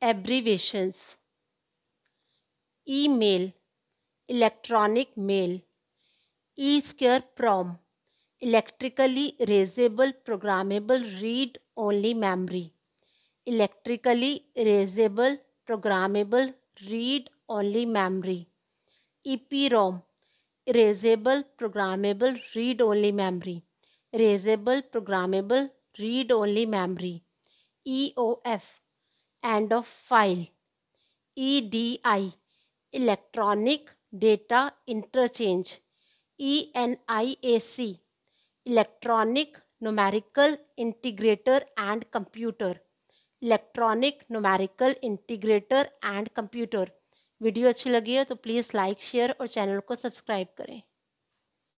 Abbreviations: email, electronic mail; EEPROM, electrically erasable programmable read-only memory; electrically erasable programmable read-only memory; EPROM, erasable programmable read-only memory; erasable programmable read-only memory; EOF, end of file; EDI, electronic data interchange; ENIAC, electronic numerical integrator and computer; electronic numerical integrator and computer। Video अच्छी लगी है तो please like, share और channel को subscribe करें।